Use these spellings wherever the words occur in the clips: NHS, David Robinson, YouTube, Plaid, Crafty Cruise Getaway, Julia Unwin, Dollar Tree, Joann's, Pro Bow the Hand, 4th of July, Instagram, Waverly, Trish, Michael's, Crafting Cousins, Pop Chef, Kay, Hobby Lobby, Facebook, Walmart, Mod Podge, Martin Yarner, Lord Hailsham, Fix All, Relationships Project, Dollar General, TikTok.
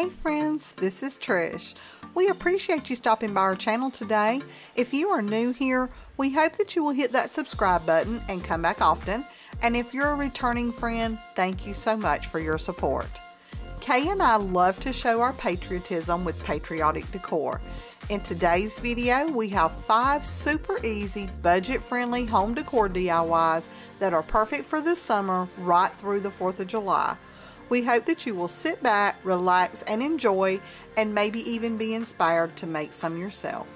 Hey friends, this is Trish. We appreciate you stopping by our channel today. If you are new here, we hope that you will hit that subscribe button and come back often. And if you're a returning friend, thank you so much for your support. Kay and I love to show our patriotism with patriotic decor. In today's video, we have 5 super easy, budget-friendly home decor DIYs that are perfect for this summer right through the 4th of July. We hope that you will sit back, relax, and enjoy, and maybe even be inspired to make some yourself.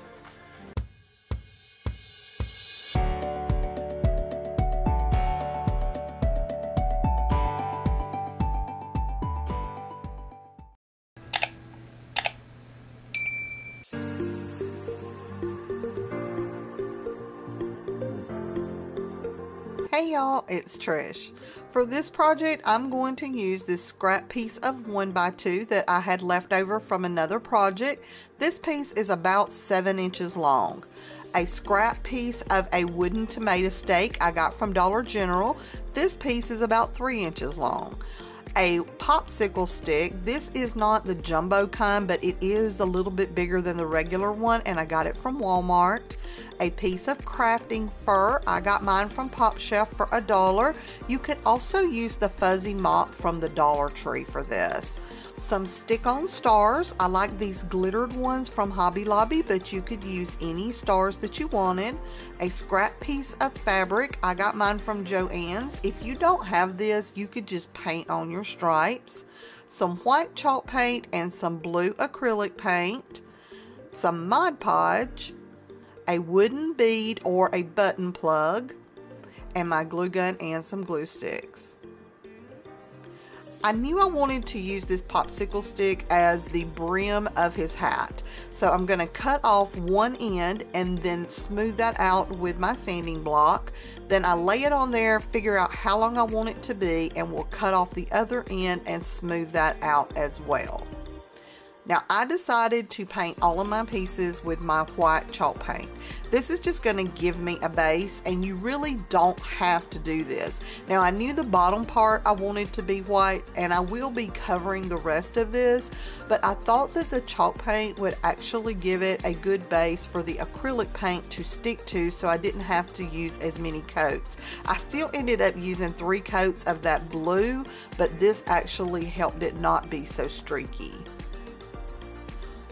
Hey y'all, it's Trish. For this project, I'm going to use this scrap piece of 1x2 that I had left over from another project. This piece is about 7 inches long. A scrap piece of a wooden tomato stake I got from Dollar General. This piece is about 3 inches long. A popsicle stick. This is not the jumbo kind, but it is a little bit bigger than the regular one, and I got it from Walmart. A piece of crafting fur. I got mine from Pop Chef for $1. You could also use the fuzzy mop from the Dollar Tree for this. Some stick-on stars. I like these glittered ones from Hobby Lobby, but you could use any stars that you wanted. A scrap piece of fabric. I got mine from Joann's. If you don't have this, you could just paint on your stripes. Some white chalk paint and some blue acrylic paint. Some Mod Podge. A wooden bead or a button plug, and my glue gun and some glue sticks. I knew I wanted to use this popsicle stick as the brim of his hat, so I'm going to cut off one end and then smooth that out with my sanding block. Then I lay it on there, figure out how long I want it to be, and we'll cut off the other end and smooth that out as well. Now I decided to paint all of my pieces with my white chalk paint. This is just going to give me a base, and you really don't have to do this. Now I knew the bottom part I wanted to be white, and I will be covering the rest of this, but I thought that the chalk paint would actually give it a good base for the acrylic paint to stick to, so I didn't have to use as many coats. I still ended up using 3 coats of that blue, but this actually helped it not be so streaky.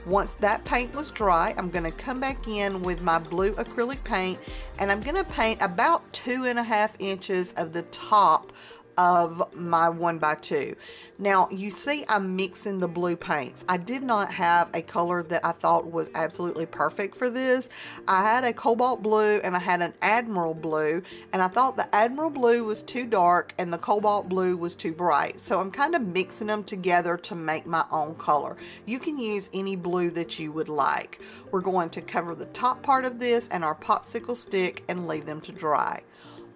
Once that paint was dry, I'm going to come back in with my blue acrylic paint, and I'm going to paint about 2.5 inches of the top of my 1x2. Now you see I'm mixing the blue paints. I did not have a color that I thought was absolutely perfect for this. I had a cobalt blue and I had an admiral blue, and I thought the admiral blue was too dark and the cobalt blue was too bright, so I'm kind of mixing them together to make my own color. You can use any blue that you would like. We're going to cover the top part of this and our popsicle stick and leave them to dry.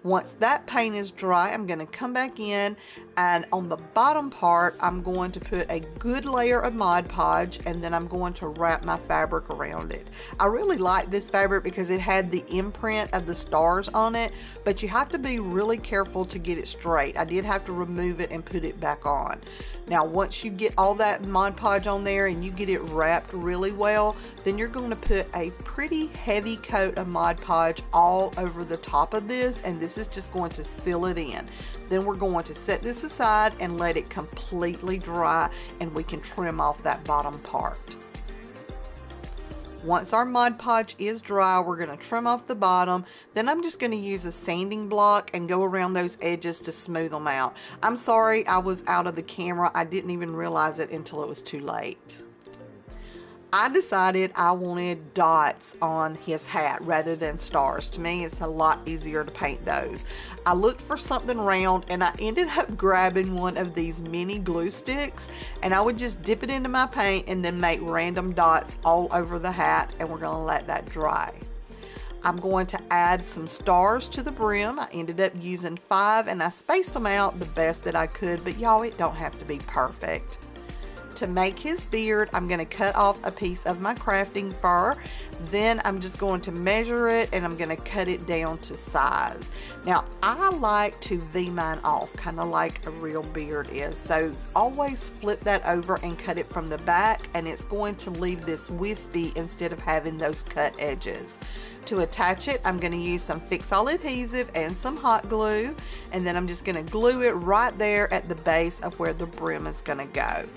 Once that paint is dry, I'm going to come back in, and on the bottom part, I'm going to put a good layer of Mod Podge, and then I'm going to wrap my fabric around it. I really like this fabric because it had the imprint of the stars on it, but you have to be really careful to get it straight. I did have to remove it and put it back on. Now, once you get all that Mod Podge on there and you get it wrapped really well, then you're going to put a pretty heavy coat of Mod Podge all over the top of this, and this is just going to seal it in. Then we're going to set this aside and let it completely dry, and we can trim off that bottom part. Once our Mod Podge is dry, we're going to trim off the bottom. Then I'm just going to use a sanding block and go around those edges to smooth them out. I'm sorry I was out of the camera. I didn't even realize it until it was too late. I decided I wanted dots on his hat rather than stars. To me, it's a lot easier to paint those. I looked for something round, and I ended up grabbing one of these mini glue sticks, and I would just dip it into my paint and then make random dots all over the hat, and we're going to let that dry. I'm going to add some stars to the brim. I ended up using 5, and I spaced them out the best that I could, but y'all, it don't have to be perfect. to make his beard, I'm going to cut off a piece of my crafting fur. Then I'm just going to measure it and I'm going to cut it down to size. Now, I like to V mine off, kind of like a real beard is. So always flip that over and cut it from the back, and it's going to leave this wispy instead of having those cut edges. To attach it, I'm going to use some Fix All adhesive and some hot glue, and then I'm just going to glue it right there at the base of where the brim is going to go.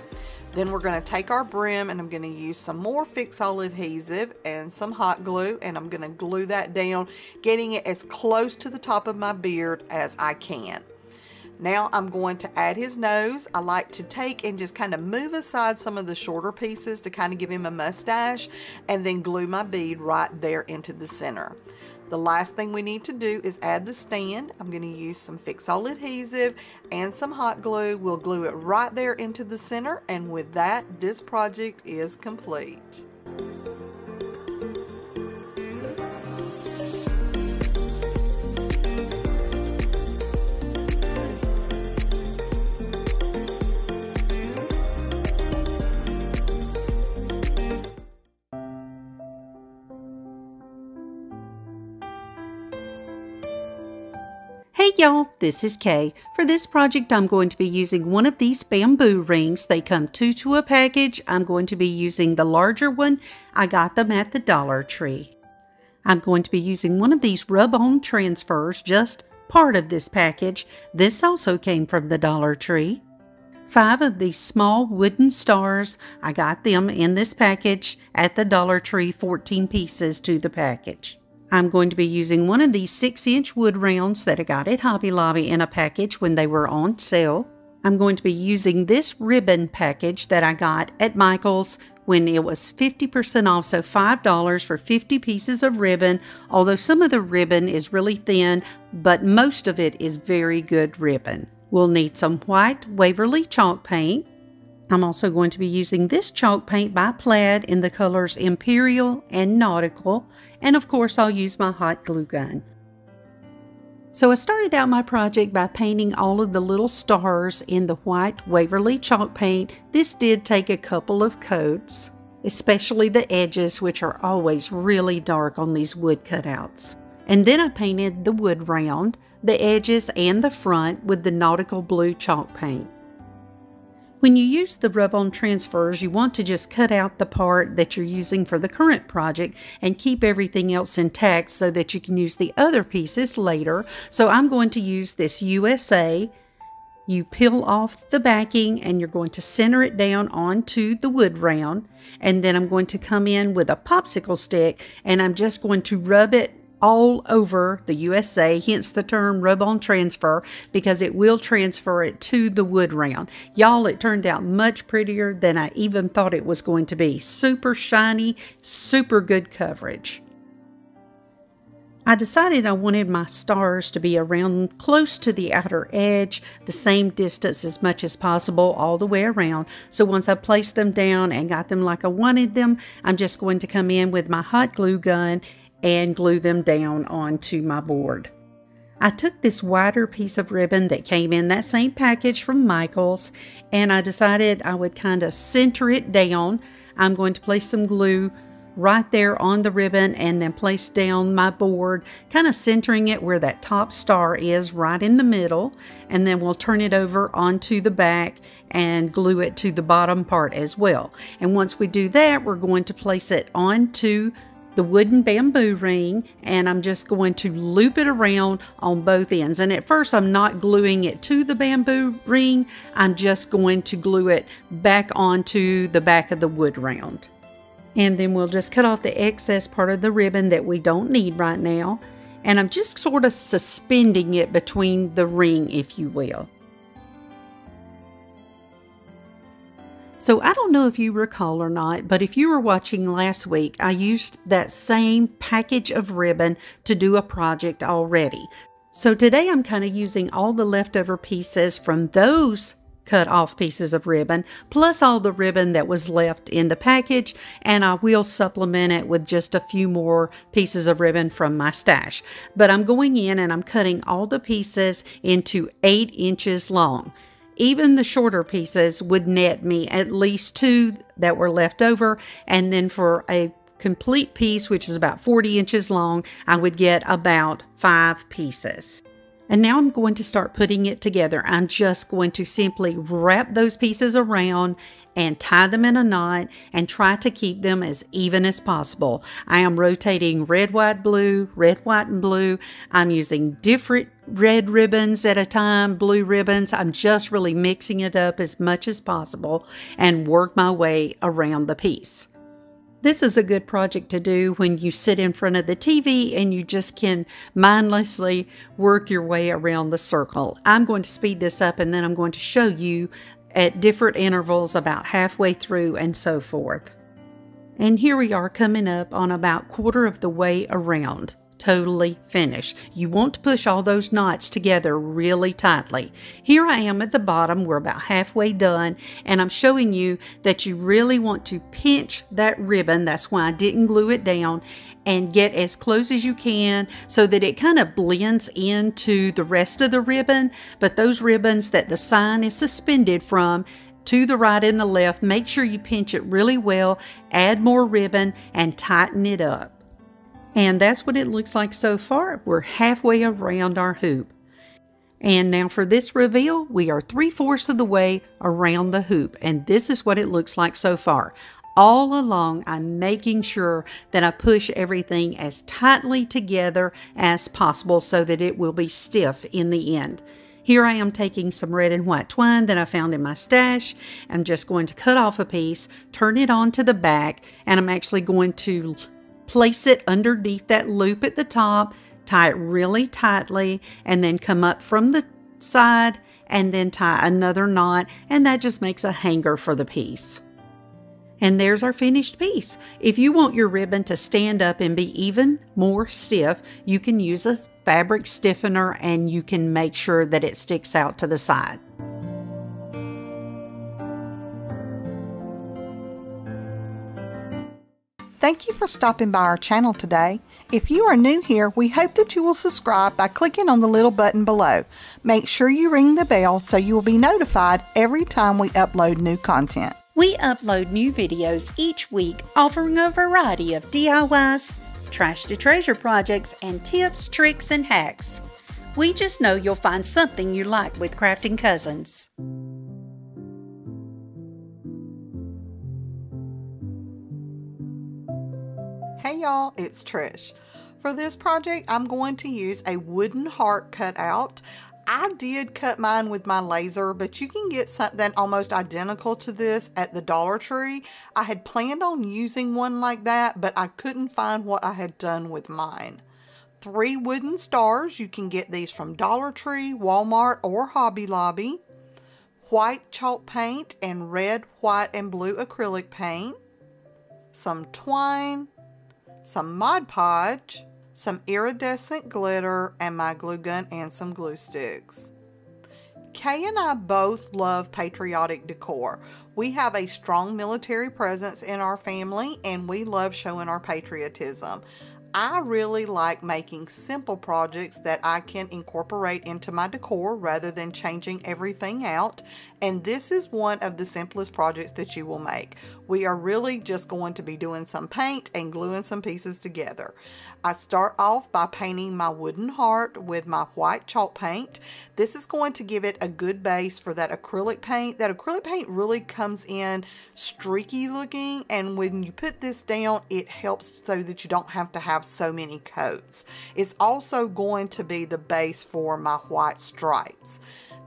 Then we're going to take our brim and I'm going to use some more Fix All adhesive and some hot glue, and I'm going to glue that down, getting it as close to the top of my beard as I can. Now I'm going to add his nose. I like to take and just kind of move aside some of the shorter pieces to kind of give him a mustache, and then glue my bead right there into the center. The last thing we need to do is add the stand. I'm going to use some Fix-All adhesive and some hot glue. We'll glue it right there into the center, and with that, this project is complete. Hey y'all, this is Kay. For this project, I'm going to be using one of these bamboo rings. They come two to a package. I'm going to be using the larger one. I got them at the Dollar Tree. I'm going to be using one of these rub-on transfers, just part of this package. This also came from the Dollar Tree. 5 of these small wooden stars. I got them in this package at the Dollar Tree, 14 pieces to the package. I'm going to be using one of these 6-inch wood rounds that I got at Hobby Lobby in a package when they were on sale. I'm going to be using this ribbon package that I got at Michael's when it was 50% off, so $5 for 50 pieces of ribbon, although some of the ribbon is really thin, but most of it is very good ribbon. We'll need some white Waverly chalk paint. I'm also going to be using this chalk paint by Plaid in the colors Imperial and Nautical, and of course I'll use my hot glue gun. So I started out my project by painting all of the little stars in the white Waverly chalk paint. This did take a couple of coats, especially the edges, which are always really dark on these wood cutouts. And then I painted the wood round, the edges and the front with the Nautical blue chalk paint. When you use the rub-on transfers, you want to just cut out the part that you're using for the current project and keep everything else intact so that you can use the other pieces later. So I'm going to use this USA. You peel off the backing and you're going to center it down onto the wood round. And then I'm going to come in with a popsicle stick and I'm just going to rub it all over the USA, hence the term rub-on transfer, because it will transfer it to the wood round. Y'all, it turned out much prettier than I even thought it was going to be. Super shiny, super good coverage. I decided I wanted my stars to be around close to the outer edge, the same distance as much as possible all the way around. So once I placed them down and got them like I wanted them, I'm just going to come in with my hot glue gun and glue them down onto my board. I took this wider piece of ribbon that came in that same package from Michael's, and I decided I would kind of center it down. I'm going to place some glue right there on the ribbon and then place down my board, kind of centering it where that top star is, right in the middle, and then we'll turn it over onto the back and glue it to the bottom part as well. And once we do that, we're going to place it onto the wooden bamboo ring, and I'm just going to loop it around on both ends. And at first I'm not gluing it to the bamboo ring, I'm just going to glue it back onto the back of the wood round. And then we'll just cut off the excess part of the ribbon that we don't need right now, and I'm just sort of suspending it between the ring, if you will. So I don't know if you recall or not, but if you were watching last week, I used that same package of ribbon to do a project already. So today I'm kind of using all the leftover pieces from those cut off pieces of ribbon, plus all the ribbon that was left in the package, and I will supplement it with just a few more pieces of ribbon from my stash. But I'm going in and I'm cutting all the pieces into 8 inches long. even the shorter pieces would net me at least two that were left over. And then for a complete piece, which is about 40 inches long, I would get about 5 pieces. And now I'm going to start putting it together. I'm just going to simply wrap those pieces around and tie them in a knot and try to keep them as even as possible. I am rotating red, white, blue, red, white, and blue. I'm using different red ribbons at a time, blue ribbons. I'm just really mixing it up as much as possible and work my way around the piece. This is a good project to do when you sit in front of the TV and you just can mindlessly work your way around the circle. I'm going to speed this up and then I'm going to show you at different intervals about halfway through and so forth. And here we are coming up on about quarter of the way around. Totally finished. You want to push all those knots together really tightly. Here I am at the bottom. We're about halfway done, and I'm showing you that you really want to pinch that ribbon. That's why I didn't glue it down, and get as close as you can so that it kind of blends into the rest of the ribbon. But those ribbons that the sign is suspended from, to the right and the left, make sure you pinch it really well, add more ribbon, and tighten it up. And that's what it looks like so far. We're halfway around our hoop. And now for this reveal, we are 3/4 of the way around the hoop. And this is what it looks like so far. All along, I'm making sure that I push everything as tightly together as possible so that it will be stiff in the end. Here I am taking some red and white twine that I found in my stash. I'm just going to cut off a piece, turn it onto the back, and I'm actually going to place it underneath that loop at the top, tie it really tightly, and then come up from the side and then tie another knot, and that just makes a hanger for the piece. And there's our finished piece. If you want your ribbon to stand up and be even more stiff, you can use a fabric stiffener and you can make sure that it sticks out to the side. Thank you for stopping by our channel today. If you are new here, we hope that you will subscribe by clicking on the little button below. Make sure you ring the bell so you will be notified every time we upload new content. We upload new videos each week offering a variety of DIYs, trash to treasure projects, and tips, tricks, and hacks. We just know you'll find something you like with Crafting Cousins. Hey y'all, it's Trish. For this project, I'm going to use a wooden heart cutout. I did cut mine with my laser, but you can get something almost identical to this at the Dollar Tree. I had planned on using one like that, but I couldn't find what I had done with mine. 3 wooden stars. You can get these from Dollar Tree, Walmart, or Hobby Lobby. White chalk paint and red, white, and blue acrylic paint. Some twine. Some Mod Podge, some iridescent glitter, and my glue gun and some glue sticks. Kay and I both love patriotic decor. We have a strong military presence in our family, and we love showing our patriotism. I really like making simple projects that I can incorporate into my decor rather than changing everything out, and this is one of the simplest projects that you will make. We are really just going to be doing some paint and gluing some pieces together. I start off by painting my wooden heart with my white chalk paint. This is going to give it a good base for that acrylic paint. That acrylic paint really comes in streaky looking, and when you put this down, it helps so that you don't have to have so many coats. It's also going to be the base for my white stripes.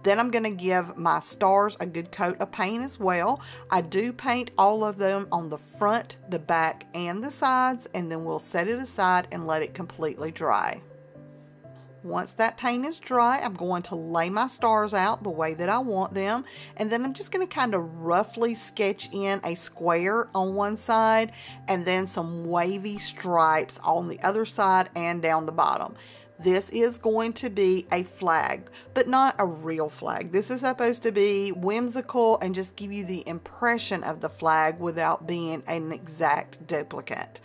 Then I'm going to give my stars a good coat of paint as well. I do paint all of them on the front, the back, and the sides, and then we'll set it aside and let it completely dry. Once that paint is dry, I'm going to lay my stars out the way that I want them, and then I'm just going to kind of roughly sketch in a square on one side and then some wavy stripes on the other side and down the bottom. This is going to be a flag, but not a real flag. This is supposed to be whimsical and just give you the impression of the flag without being an exact duplicate.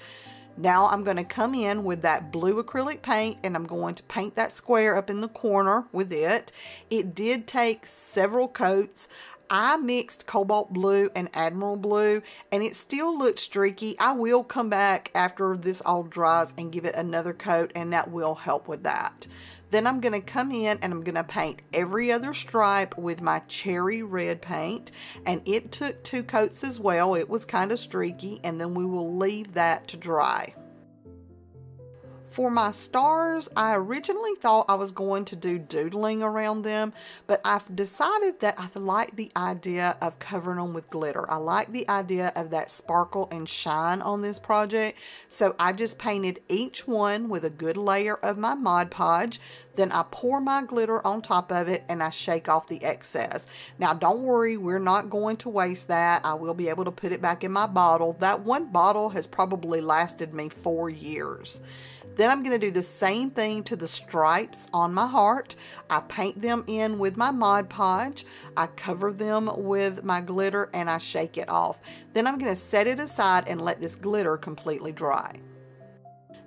Now I'm going to come in with that blue acrylic paint and I'm going to paint that square up in the corner with it. It did take several coats. I mixed cobalt blue and admiral blue and it still looked streaky. I will come back after this all dries and give it another coat and that will help with that. Then I'm going to come in and I'm going to paint every other stripe with my cherry red paint, and it took two coats as well. It was kind of streaky, and then we will leave that to dry. For my stars, I originally thought I was going to do doodling around them, but I've decided that I like the idea of covering them with glitter. I like the idea of that sparkle and shine on this project, so I just painted each one with a good layer of my Mod Podge. Then I pour my glitter on top of it and I shake off the excess. Now don't worry, we're not going to waste that. I will be able to put it back in my bottle. That one bottle has probably lasted me 4 years. Then I'm going to do the same thing to the stripes on my heart. I paint them in with my Mod Podge. I cover them with my glitter and I shake it off. Then I'm going to set it aside and let this glitter completely dry.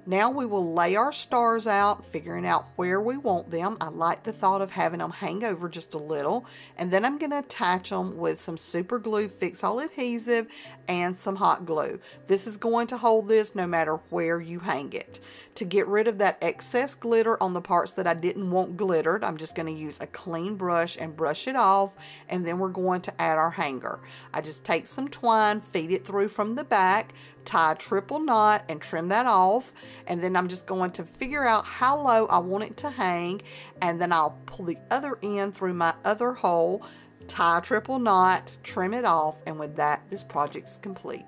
Now we will lay our stars out, figuring out where we want them. I like the thought of having them hang over just a little. And then I'm going to attach them with some super glue Fix All adhesive and some hot glue. This is going to hold this no matter where you hang it. To get rid of that excess glitter on the parts that I didn't want glittered, I'm just going to use a clean brush and brush it off. And then we're going to add our hanger. I just take some twine, feed it through from the back, tie a triple knot and trim that off. And then I'm just going to figure out how low I want it to hang, and then I'll pull the other end through my other hole, tie a triple knot, trim it off, and with that, this project's complete.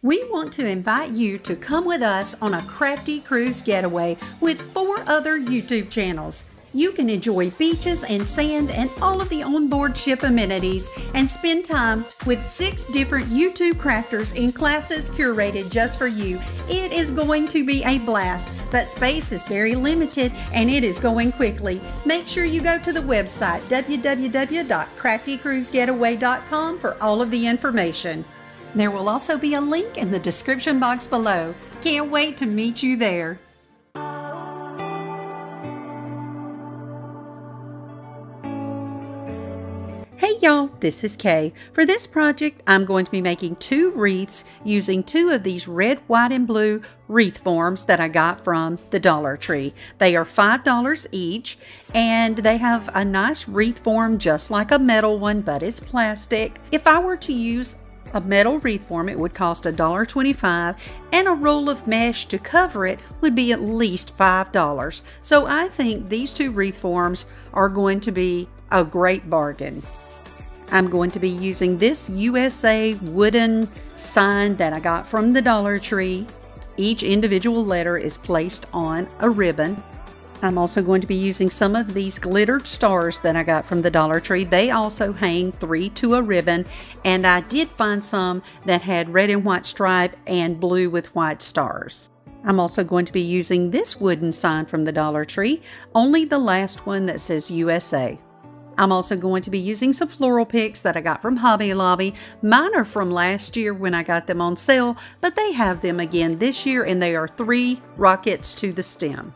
We want to invite you to come with us on a Crafty Cruise Getaway with 4 other YouTube channels. You can enjoy beaches and sand and all of the onboard ship amenities and spend time with 6 different YouTube crafters in classes curated just for you. It is going to be a blast, but space is very limited and it is going quickly. Make sure you go to the website www.craftycruisegetaway.com for all of the information. There will also be a link in the description box below. Can't wait to meet you there. Hey y'all, this is Kay. For this project, I'm going to be making 2 wreaths using 2 of these red, white, and blue wreath forms that I got from the Dollar Tree. They are $5 each, and they have a nice wreath form just like a metal one, but it's plastic. If I were to use a metal wreath form, it would cost $1.25, and a roll of mesh to cover it would be at least $5. So I think these 2 wreath forms are going to be a great bargain. I'm going to be using this USA wooden sign that I got from the Dollar Tree. Each individual letter is placed on a ribbon. I'm also going to be using some of these glittered stars that I got from the Dollar Tree. They also hang 3 to a ribbon, and I did find some that had red and white stripe and blue with white stars. I'm also going to be using this wooden sign from the Dollar Tree, only the last one that says USA. I'm also going to be using some floral picks that I got from Hobby Lobby. Mine are from last year when I got them on sale, but they have them again this year, and they are 3 rockets to the stem.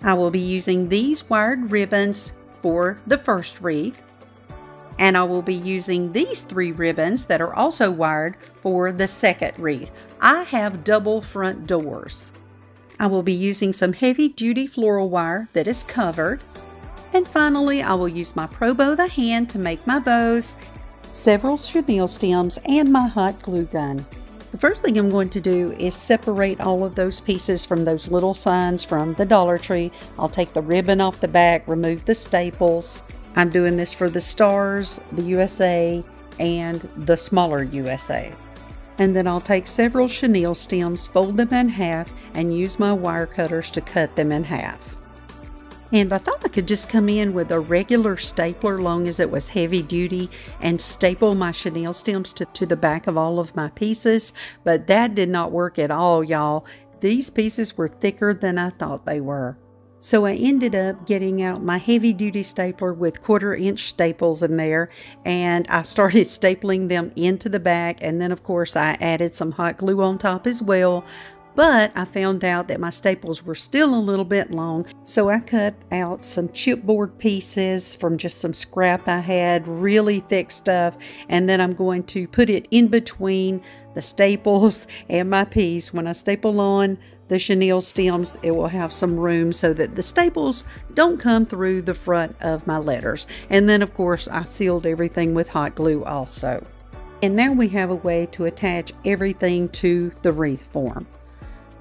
I will be using these wired ribbons for the first wreath, and I will be using these 3 ribbons that are also wired for the second wreath. I have double front doors. I will be using some heavy duty floral wire that is covered, and finally I will use my Pro Bow the Hand to make my bows, several chenille stems, and my hot glue gun. The first thing I'm going to do is separate all of those pieces from those little signs from the Dollar Tree. I'll take the ribbon off the back, remove the staples. I'm doing this for the stars, the USA, and the smaller USA. And then I'll take several chenille stems, fold them in half, and use my wire cutters to cut them in half. And I thought I could just come in with a regular stapler, long as it was heavy duty, and staple my chenille stems to the back of all of my pieces, but that did not work at all, y'all. These pieces were thicker than I thought they were. So I ended up getting out my heavy duty stapler with 1/4 inch staples in there, and I started stapling them into the back, and then of course I added some hot glue on top as well. But I found out that my staples were still a little bit long, so I cut out some chipboard pieces from just some scrap I had, really thick stuff, and then I'm going to put it in between the staples and my piece. When I staple on the chenille stems, it will have some room so that the staples don't come through the front of my letters. And then of course I sealed everything with hot glue also. And now we have a way to attach everything to the wreath form.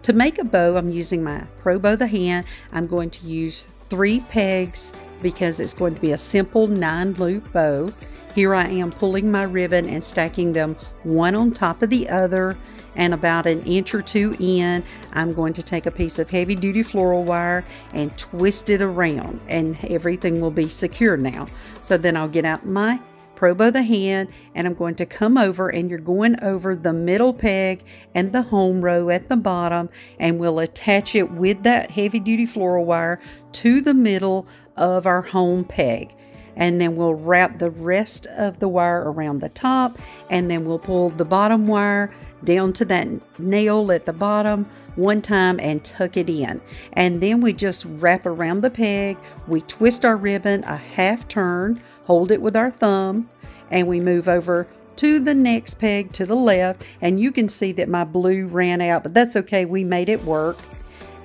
To make a bow, I'm using my Pro Bow the Hand. I'm going to use 3 pegs because it's going to be a simple 9-loop bow. Here I am pulling my ribbon and stacking them one on top of the other, and about 1 or 2 inches in, I'm going to take a piece of heavy duty floral wire and twist it around, and everything will be secure now. So then I'll get out my Pro Bow the Hand, and I'm going to come over, and you're going over the middle peg and the home row at the bottom, and we'll attach it with that heavy duty floral wire to the middle of our home peg, and then we'll wrap the rest of the wire around the top, and then we'll pull the bottom wire down to that nail at the bottom one time and tuck it in, and then we just wrap around the peg. We twist our ribbon a half turn, hold it with our thumb, and we move over to the next peg to the left, and you can see that my blue ran out, but that's okay, we made it work.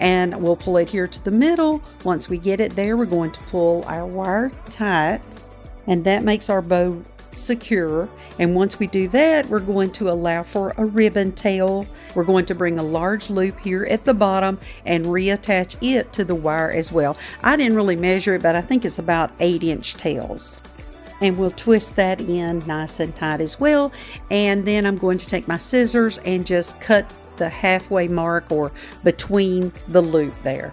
And we'll pull it here to the middle. Once we get it there, we're going to pull our wire tight, and that makes our bow secure. And once we do that, we're going to allow for a ribbon tail. We're going to bring a large loop here at the bottom and reattach it to the wire as well. I didn't really measure it, but I think it's about 8-inch tails. And we'll twist that in nice and tight as well. And then I'm going to take my scissors and just cut the halfway mark or between the loop there.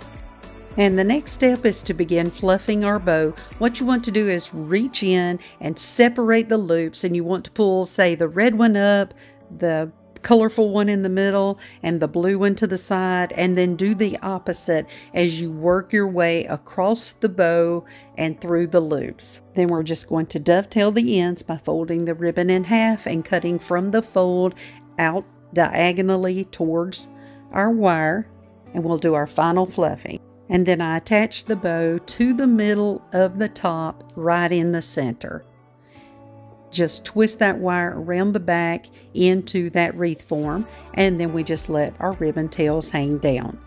And the next step is to begin fluffing our bow. What you want to do is reach in and separate the loops, and you want to pull, say, the red one up, the colorful one in the middle, and the blue one to the side, and then do the opposite as you work your way across the bow and through the loops. Then we're just going to dovetail the ends by folding the ribbon in half and cutting from the fold out diagonally towards our wire, and we'll do our final fluffing. And then I attach the bow to the middle of the top, right in the center. Just twist that wire around the back into that wreath form, and then we just let our ribbon tails hang down.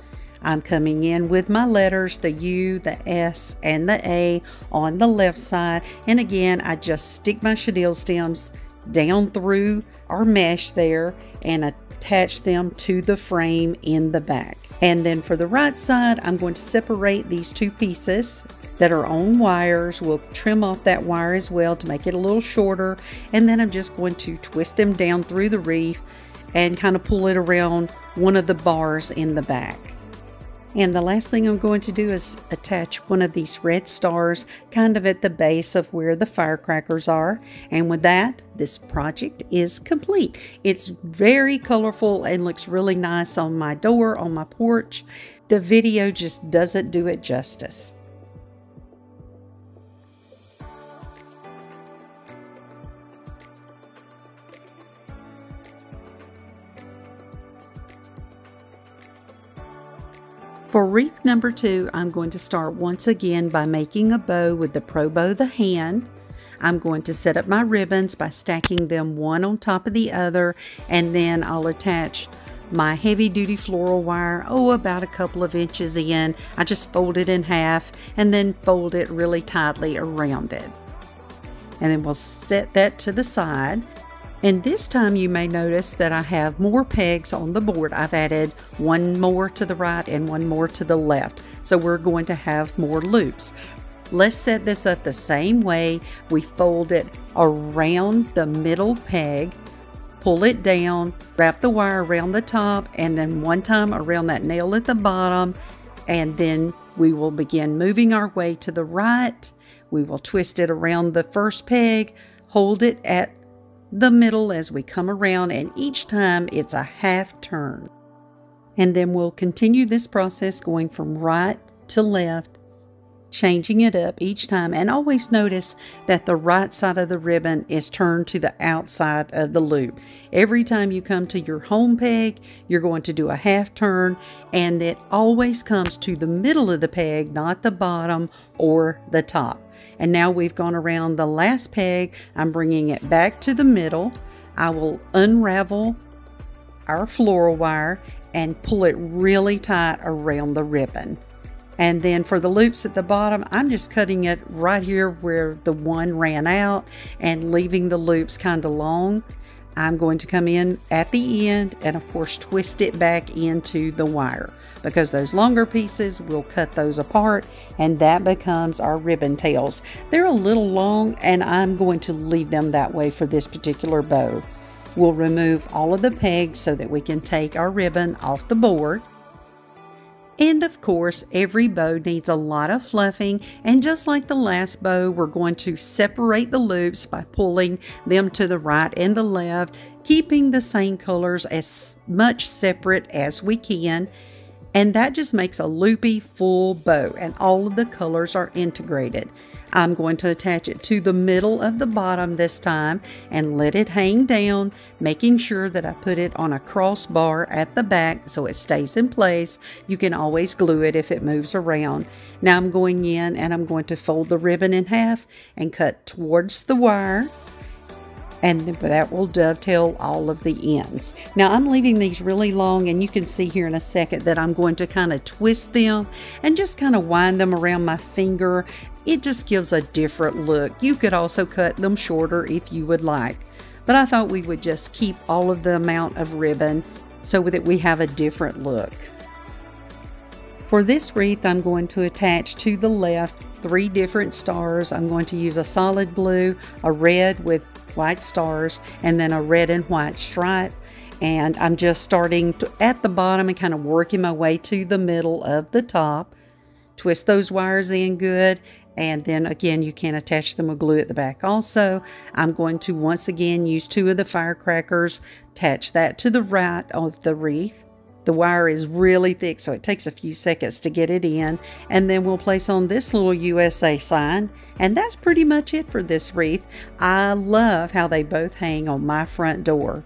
I'm coming in with my letters, the U, the S, and the A on the left side, and again I just stick my chenille stems down through our mesh there and attach them to the frame in the back. And then for the right side, I'm going to separate these 2 pieces that are on wires. We'll trim off that wire as well to make it a little shorter, and then I'm just going to twist them down through the wreath and kind of pull it around one of the bars in the back. And the last thing I'm going to do is attach one of these red stars kind of at the base of where the firecrackers are. And with that, this project is complete. It's very colorful and looks really nice on my door, on my porch. The video just doesn't do it justice. For wreath number 2, I'm going to start once again by making a bow with the Pro Bow the Hand. I'm going to set up my ribbons by stacking them one on top of the other, and then I'll attach my heavy duty floral wire, about a couple of inches in. I just fold it in half and then fold it really tightly around it. And then we'll set that to the side. And this time you may notice that I have more pegs on the board. I've added one more to the right and one more to the left. So we're going to have more loops. Let's set this up the same way. We fold it around the middle peg, pull it down, wrap the wire around the top, and then one time around that nail at the bottom. And then we will begin moving our way to the right. We will twist it around the first peg, hold it at the middle as we come around, and each time it's a half turn. and then we'll continue this process going from right to left, changing it up each time. And always notice that the right side of the ribbon is turned to the outside of the loop. Every time you come to your home peg, you're going to do a half turn, and it always comes to the middle of the peg, not the bottom or the top. And now we've gone around the last peg. I'm bringing it back to the middle. I will unravel our floral wire and pull it really tight around the ribbon. And then for the loops at the bottom, I'm just cutting it right here where the one ran out and leaving the loops kind of long. I'm going to come in at the end and of course twist it back into the wire, because those longer pieces, we'll cut those apart, and that becomes our ribbon tails. They're a little long, and I'm going to leave them that way for this particular bow. We'll remove all of the pegs so that we can take our ribbon off the board. And of course, every bow needs a lot of fluffing, and just like the last bow, we're going to separate the loops by pulling them to the right and the left, keeping the same colors as much separate as we can, and that just makes a loopy full bow, and all of the colors are integrated. I'm going to attach it to the middle of the bottom this time and let it hang down, making sure that I put it on a crossbar at the back so it stays in place. You can always glue it if it moves around. Now I'm going in and I'm going to fold the ribbon in half and cut towards the wire, and that will dovetail all of the ends. Now I'm leaving these really long, and you can see here in a second that I'm going to kind of twist them and just kind of wind them around my finger. It just gives a different look. You could also cut them shorter if you would like, but I thought we would just keep all of the amount of ribbon so that we have a different look. For this wreath, I'm going to attach to the left 3 different stars. I'm going to use a solid blue, a red with white stars, and then a red and white stripe, and I'm just starting at the bottom and kind of working my way to the middle of the top. Twist those wires in good, and then again you can attach them with glue at the back also. I'm going to once again use 2 of the firecrackers, attach that to the right of the wreath. The wire is really thick, so it takes a few seconds to get it in, and then we'll place on this little USA sign, and that's pretty much it for this wreath. I love how they both hang on my front door.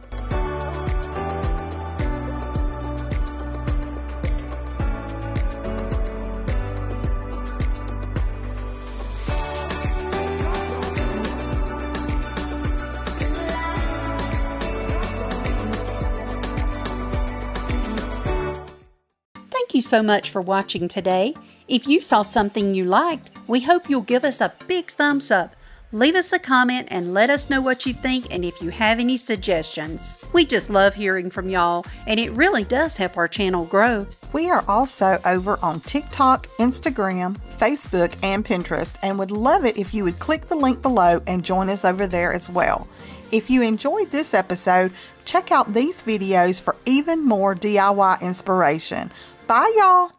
Thank you so much for watching today. If you saw something you liked, we hope you'll give us a big thumbs up. Leave us a comment and let us know what you think, and if you have any suggestions. We just love hearing from y'all, and it really does help our channel grow. We are also over on TikTok, Instagram, Facebook, and Pinterest, and would love it if you would click the link below and join us over there as well. If you enjoyed this episode, check out these videos for even more DIY inspiration. Bye, y'all.